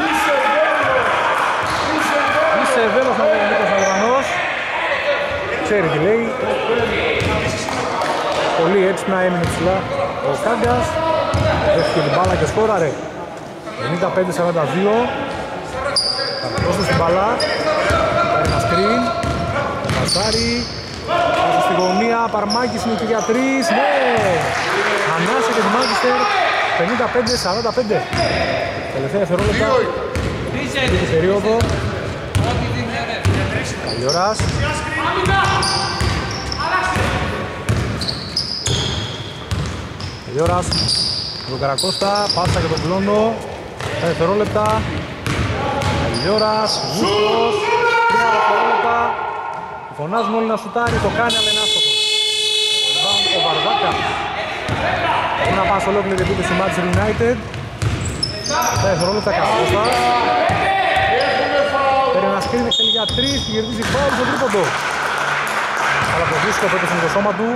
Είσαι ευέλος να λέει ο Αλβανός. Ξέρει τι λέει. Πολύ έξυπνα έμεινε ψηλά ο Κάγκας. Δέχτηκε την μπάλα και σκόραρε. 55-42. Καρακώστας στην μπάλα. Πάρει ένα σκριν. Πασάρι. Πάσο στη γωνία. Παρμάκης είναι και για 3. Ναι! Ανάσε και τη Manchester. 55-45. Τελευταία δευτερόλεπτα. Τρίτη περίοδο. Καλλιόρας. Καλλιόρας. Τον Καρακώστα. Πάσα και τον Πλόνο. 5 δευτερόλεπτα. Καλλιόρας. Βούσκος. 3 δευτερόλεπτα. Φωνάζουμε όλοι να σουτάρει. Το κάνει αλλά είναι άστοχο. Ο Βαρδάκα. Ένα πάσο ολόκληρη επίθεση Manchester United. 5 δευτερόλεπτα. Καρακώστα. Περνασκρίνε εκτελεί για 3 και κερδίζει φάουλ στο τρίποντο. Αλλά το βρίσκο πέτασε με το σώμα του.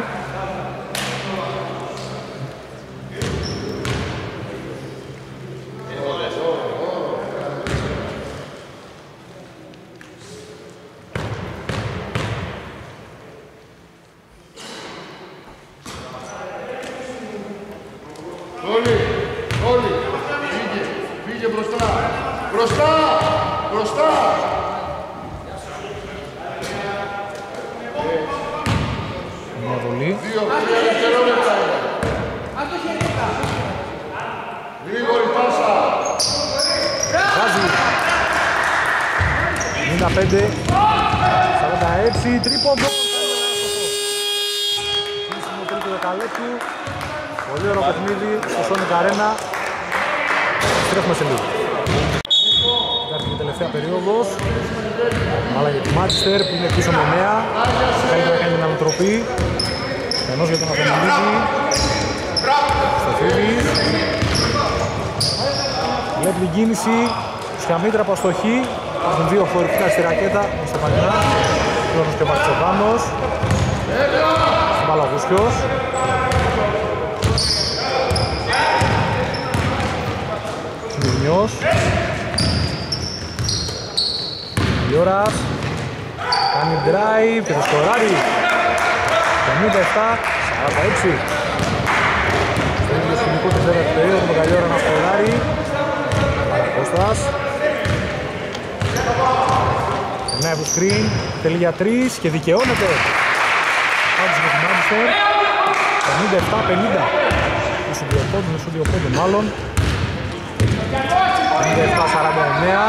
Μήτρα από αστοχή, έχουν δύο φορητικά στη ρακέτα, ο Στεφανίνα, Κλόνος και ο Μαρτσοβάνος, στην μπάλα ο Βούσκιος. Μυρνιός, Λιώρας, κάνει drive και το σκοράρι, 57-46. Στο ίδιο σκηνικό της δεύτερης περίοδου, τον Καλλιόρα να σκοράρει, Κώστας. Νέα από screen, τελεί για 3 και δικαιώνεται. Πάντησε με την Manchester. 57-50. Του συμπληροπόντου, του συμπληροπόντου μάλλον. 57-49.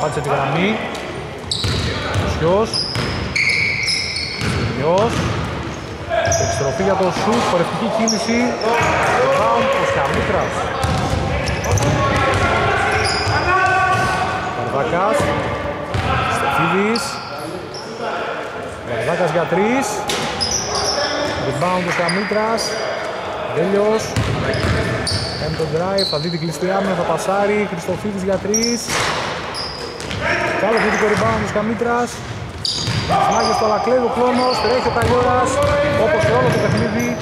Πάντησε τη γραμμή. Σιός. Σιός. Επιστροφή για το σουτ, χορευτική κίνηση. Round ο Σκαμίκρας. Βαρδάκας. Στεφίδης. Βαρδάκας για 3. Rebound ο Καμίτρας. Τέλειος. Κάνει τον drive, θα δει την κλειστή άμυνα, θα πασάρει. Χριστοφίδης για 3. Καλό θετικό rebound ο Καμίτρας. Μάγει στο Λακλέδ ο Κλόνος, τρέχει ο Καγιώρας. Όπως και όλο το παιχνίδι,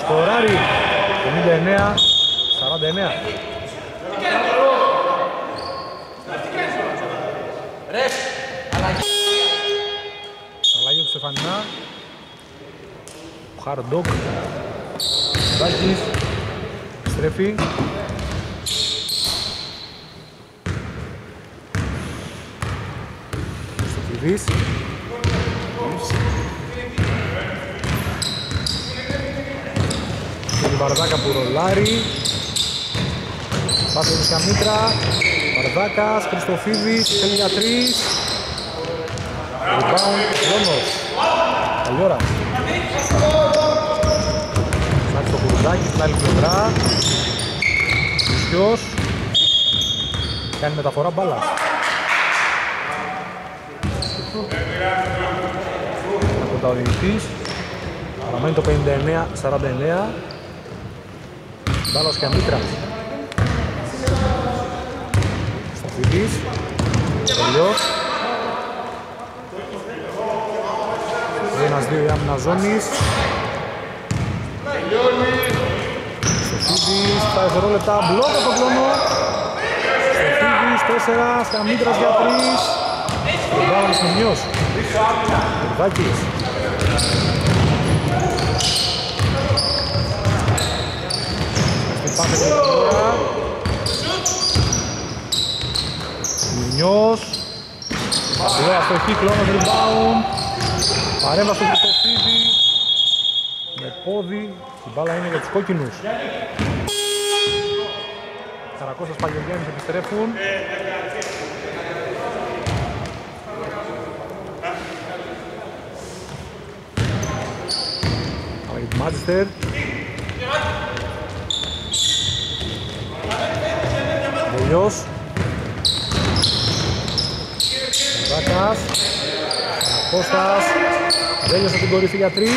σκοράρει 59-49. Αλλαγή του Στεφανινά. Ο Χαρντοκ Ζάκης στρέφει. Στοφιδής και την Βαρδάκα που ρολάρει. Πάτε τους Καμίτρα. Βαρδάκας, Χριστοφίδης, θέλει για 3. Rebound, Λόνος. Καλή ώρα. Σάρτς το Κουρουζάκι, στην άλλη πλευρά. Μουσιος. Κάνει μεταφορά μπάλας. Από τα οδηγητής. Παραμένει το 59-49. Μπάλας και Αμήτρα. Σταφίδης. Τελειός. Ένας-δύο η άμυνα ζώνης. Στεφίδης, τα ευτερόλεπτα, μπλοκ από τον Κλόνο. Στεφίδης, 4, Σκαμίτρας για 3. Μπάλας Μινιός. Κουρδάκης. Πάμε για τώρα. Μινιός. Μπλοκ από εκεί, Κλόνος, rebound. Παρέμβαση του Χριστοφίδη με πόδι, η μπάλα είναι για τους κόκκινους. Καρακώστας Παγιογιάννης επιστρέφουν. Αλλά για τη Manchester. Τελειός. Καρακώστας. Καρακώστας. Δέλειωσε την κορυφή για 3.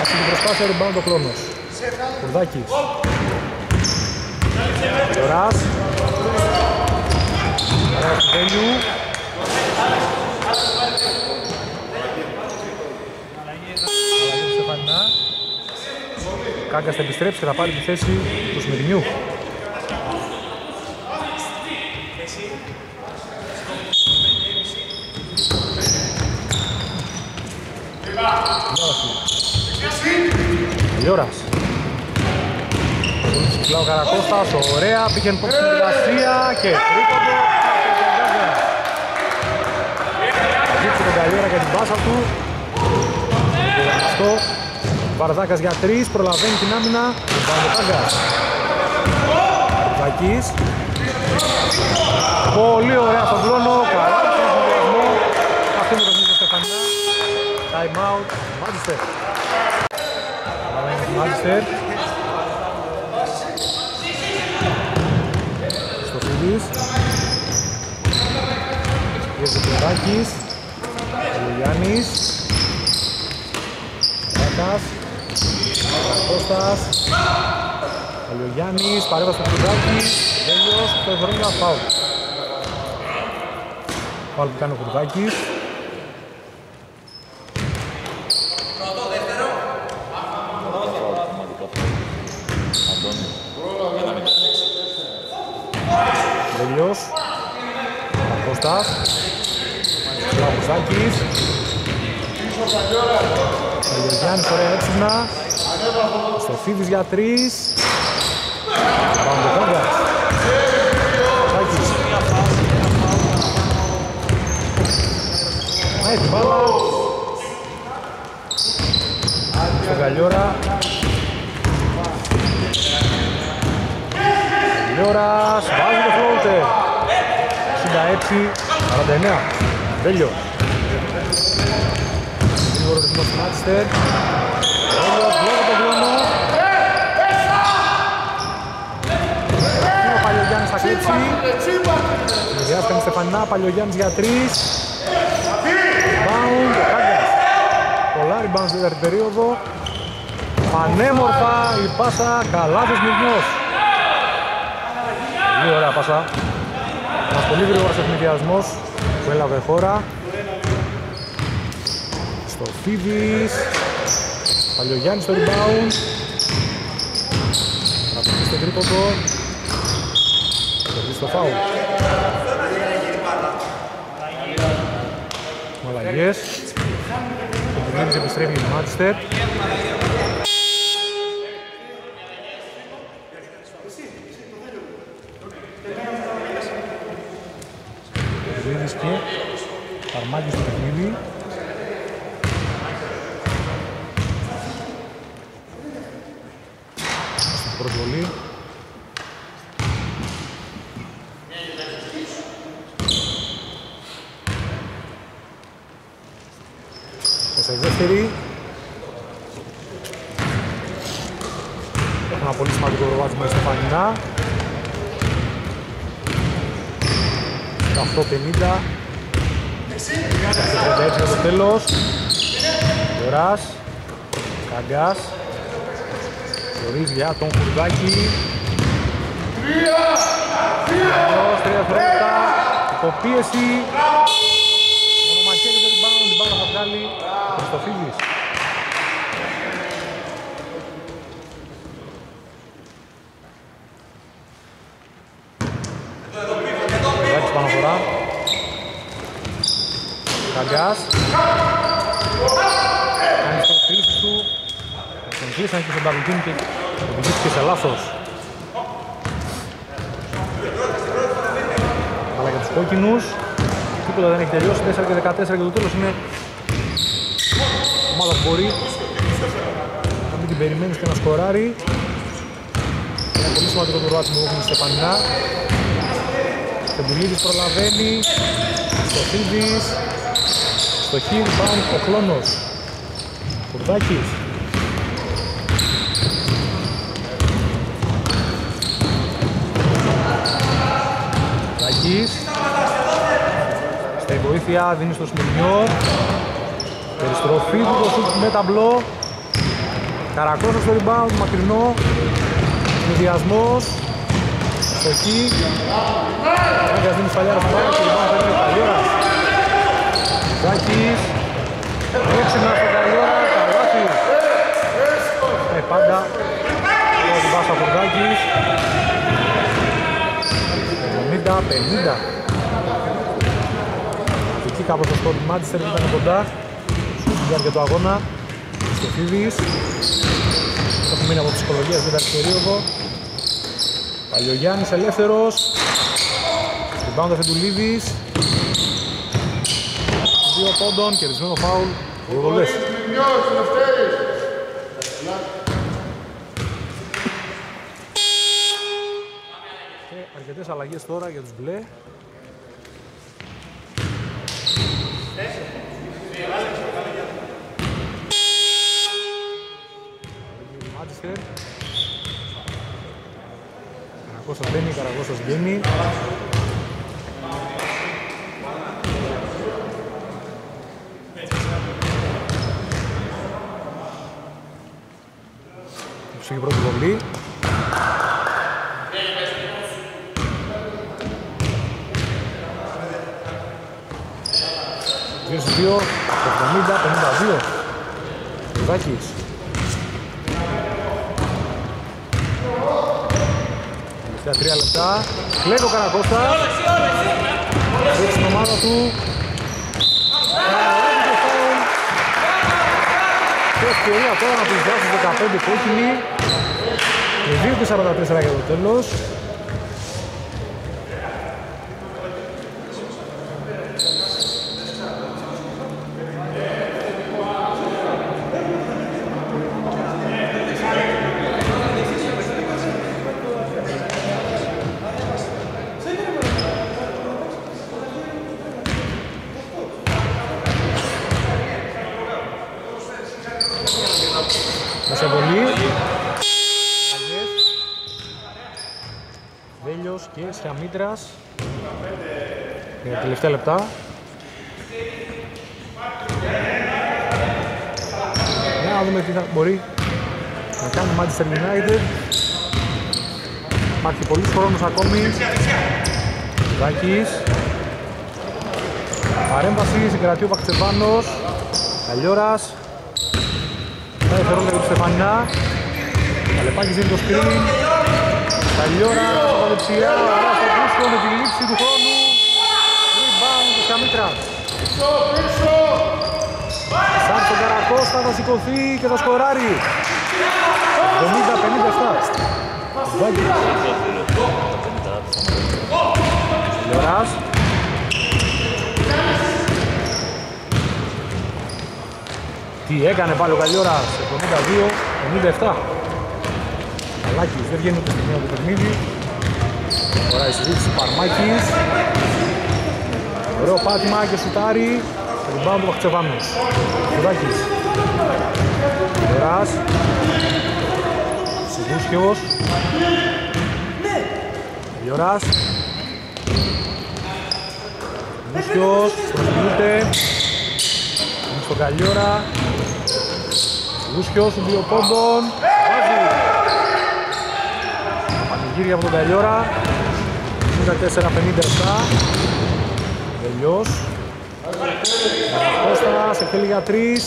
Αυτή την προσπάθεια rebound ο Κλόνος. Κουρδάκης. Λοράς. Ωραία του Τέλειου. Αλλαγή του Στεφανινά. Κάγκας θα επιστρέψει και θα πάρει τη θέση του Σμυρνιού. Τελειώρας. Κυκλάω Καρακώστας, ωραία, πήγαινε πόψη στην εργασία και τρίποντο. Ζήτησε τον Καλιόρα για την πάσα του. Αυτό, Βαρδάκας για 3, προλαβαίνει την άμυνα. Βαρδάκας. Βαρδάκης. Πολύ ωραία στον Κλόνο, καλά στον συνδυασμό. Αυτή είναι το μήνυμα Στεφανινά. Time out, Manchester. Μάλιστερ. Στοφίδης. Γεωργιάδης. Γιάννης. Κάκας. Κώστας. Γιάννης. Παρέβασε το Κουρδάκι. Τέλειος. Το Ευρωμία φάουλ. Φάουλ που κάνει ο Κουρδάκης. Κωστάς, Λαμπουζάκης, Γιάννης, ωραία έξυπνα, Στοφίδης για 3, Παμποκόγκας, Ζάκης. Πάει την μπάλα, στον Καλλιόρα, Καλλιόρας, βάζει το φλόουτερ. 46-49. Τέλειο. Γρήγορο ρυθμός του Manchester. Τέλειος, λόγω τον Κλόνο. Ο Παλιογιάννης θα κλέψει. Μεδιάστηκε με Στεφανινά, Παλιογιάννης για 3. Rebound, ο Κάγκας. Πολλά rebound στην τέταρτη περίοδο. πανέμορφα η πάσα, καλά θεσμισμός. Πολύ ωραία πάσα. Ένας πολύ γρήγορος ευνηδιασμός που έλαβε χώρα. Στο Φίδης. Παλιογιάννης στο rebound. Καταστεί στο τρίποντο. Καταστεί στο φάουλ. Μαλαγιές. Το Μαλαγιές επιστρέφει η Manchester. Καρμάκης στο παιχνίδι. Στην προβολή. Μέσα η δεύτερη. Έχουν ένα πολύ σημαντικό προβάδισμα η Στεφανίνα. 18-50. Κάτσε έτσι στο τέλος. Λιωράς, Καγκάς, Λιωρίζια, τον Χουρδάκη. Τρία φρόντα, υποπίεση. Μονομαχαίρι το rebound, την μπάλα θα βγάλει ο Χριστοφίδης. Καγκάς πάνω φορά. Καγκάς, κάνει στο χρήση του, τον κλείσαν και στον Ταβιτίνη και τον κλείσαν και σε λάθος. Αλλά για τους κόκκινους, τίποτα δεν έχει τελειώσει, 4 και 14 και το τέλος είναι ομάδα που μπορεί να μην την περιμένεις και να σκοράρει. Ένα πολύ σημαντικό το ρουάτι που έχουν στη Στεφανίνα. Τον Πουλίδης προλαβαίνει, στο Φίδης. Στο χείλ πάνω ο Κλόνος, Κουρδάκης. Κουρδάκης. Στη βοήθεια δίνει στο Σμυρνιό. Περιστροφή του το σουτ με ταμπλό. Καρακώσος στο rebound, μακρινό. Συνδυασμός. Στο χείλ. Κουρδάκης δίνει σφαλιά ρεφαλάκια και rebound παίρνει ο Παλιόρας. Κουρδάκης, έξινα στον Καλιόρα, Καρβάκης. Πάντα, ο Βάσα Κουρδάκης. 50-50. Εκεί κάπως το σκορ του Manchester ήταν κοντά. Στην διάρκεια του αγώνα, στο Φίδης. Έχουμε μείνει από ψυχολογίας, δεν υπάρχει περίοδο. Παλιογιάννης ελεύθερος. Στην πάοντα Φεντουλίδης. Δύο πόντων, κερδισμένο φάουλ, βολές. Και αρκετές αλλαγές τώρα για τους μπλε. Manchester. Καρακώστα μπαίνει, Καρακώστα μπαίνει. Στην πρώτη βολή. Δύο στους δύο, 70-52. Κουρδάκης. Στα 3 λεπτά. Κλέβει ο Καρακώστας. Βλέπει την ομάδα του. Και ευκαιρία τώρα να τους δράσει 15 κόκκινοι. Και 2-44 για το τέλος. Μήτρας για τα τελευταία λεπτά. Να δούμε τι θα μπορεί να κάνει Manchester United. Υπάρχει πολλούς χρόνους ακόμη. Ζάκης. Παρέμβαση, συγκρατεί ο Παξεβάνος. Καλλιόρας. Θα δευτερόλεπτα για τη Στεφανινά. Καλεπάκης δίνει το screen. Καλλιόρα, τα δεξιά. Ράσα Κρούσκο με τη λήψη του χρόνου. Rebound στα μήτρα. Σαν τον Καρακώστα θα σηκωθεί και θα σκοράρει. 50-57. Ζάκης. Καλλιόρας. Τι έκανε πάλι ο Καλλιόρας, 72-57. Καλάκης, δεν βγαίνει ούτε στιγμή από το παιχνίδι. Ωραία η συζήτηση, Παρμάκης. Ωραίο πάτημα και σουτάρι. Rebound του Βαχτσεβάνος. Κουδάκης. Καλλιόρας. Σιγούσκιος. Καλλιόρας. Σιγούσκιος, προσκυνείται. Είναι στον Καλλιόρα. Λούσκιος, ο δύο πόντων, βάζει! Πανηγύρια από τον Καλλιόρα, 54-57. Τελειός. Κώστας, εκτελεί για 3.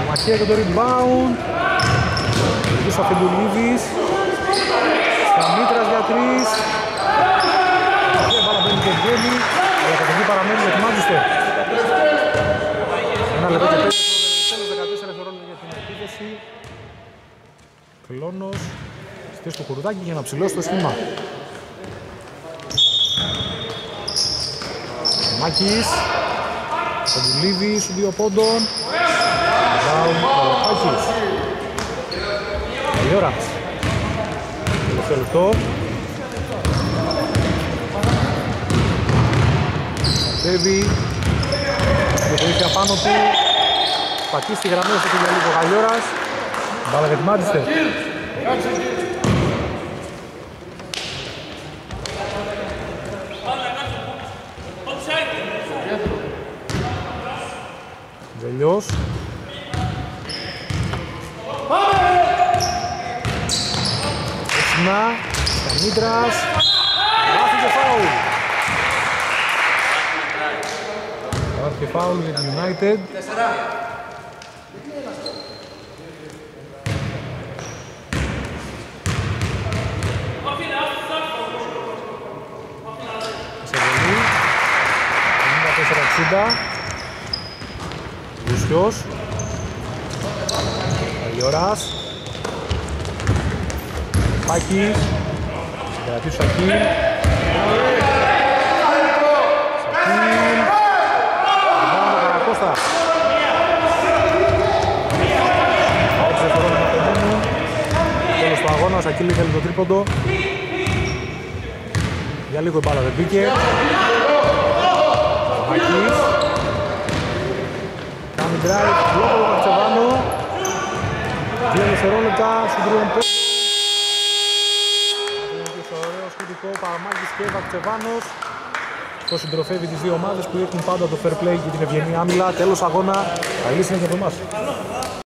Αμαχία και το rebound. Λούσα Φεντουλίδης. Σταμήτρας για 3. Αμαχία παραμένει και βγαίνει. Η κατοχή παραμένει με τη Manchester. Ένα λεπτό και 5. Κλώνος, στείλει στο κουρδάκι για να ψηλώσει το σχήμα. Μάκης, Φεντουλίδης, στους δύο πόντων. Down, Καλεπάκης. Καλή ώρα. Τελευταίο λεπτό. Κατέβει, και βοήθεια πάνω του. Πατήσει στη γραμμή όσο και για λίγο ο Καλλιόρας. Μπάλα για τη Manchester. Βελιός. Εξινά, Σταμίτρας. Λάθη και φάουλ. Λάθη και φάουλ για τη United. Λουσκιος, Καλλιόρας, Πάκης, κρατεί ο Σακίλ, Σακίλ, ο Καρακώστας. Άοψε φορών του Μακεδόνου, τέλος του αγώνα, ο Σακίλ ήθελε το τρίποντο. Για λίγο η μπάλα δεν μπήκε. Μάκης, κάνει drive, λόγω του Βαχτσεβάνο, 2 δευτερόλεπτα στον τριών πόντων. Είναι το ωραίο σκουτικό Παραμάκης και Βαχτσεβάνος. Το συντροφεύει τις δύο ομάδες που έχουν πάντα το fair play και την ευγενή άμυλα. Τέλος αγώνα, καλή συνέχεια από εμάς.